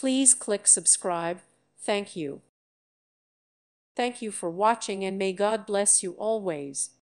Please click subscribe. Thank you. Thank you for watching, and may God bless you always.